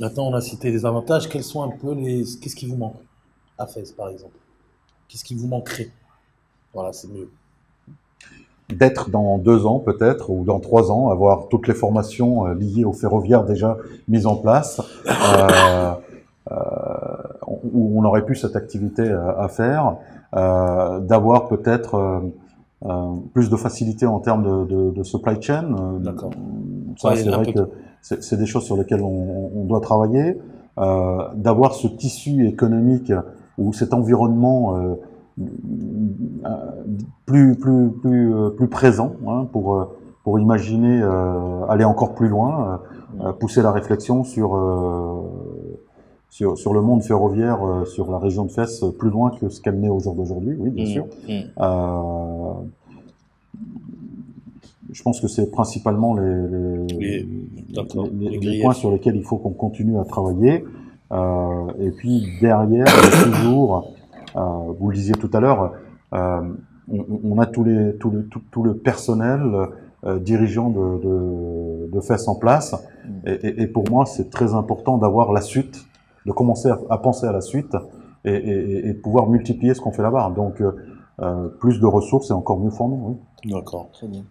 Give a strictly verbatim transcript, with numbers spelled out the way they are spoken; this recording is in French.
Maintenant, on a cité des avantages. Quels sont un peu les... Qu'est-ce qui vous manque à Fès, par exemple? Qu'est-ce qui vous manquerait? Voilà, c'est mieux. D'être dans deux ans, peut-être, ou dans trois ans, avoir toutes les formations liées au ferroviaire déjà mises en place. Euh, euh, où on aurait pu cette activité à faire. Euh, d'avoir peut-être... Euh, Euh, plus de facilité en termes de, de, de supply chain. D'accord. Ça, ouais, c'est vrai que c'est des choses sur lesquelles on, on doit travailler. Euh, D'avoir ce tissu économique ou cet environnement euh, plus plus plus plus présent, hein, pour pour imaginer euh, aller encore plus loin, euh, pousser la réflexion sur euh, Sur, sur le monde ferroviaire, euh, sur la région de Fès, euh, plus loin que ce qu'elle n'est au jour d'aujourd'hui, oui, bien mmh, sûr. Mmh. Euh, je pense que c'est principalement les, les, les, les, les, les points sur lesquels il faut qu'on continue à travailler. Euh, et puis derrière, toujours, euh, vous le disiez tout à l'heure, euh, on, on a tous les, tout, le, tout, tout le personnel euh, dirigeant de, de, de Fès en place. Et, et, et pour moi, c'est très important d'avoir la suite, de commencer à, à penser à la suite et, et, et pouvoir multiplier ce qu'on fait là-bas. Donc, euh, plus de ressources et encore mieux formés. Oui. D'accord, très bien.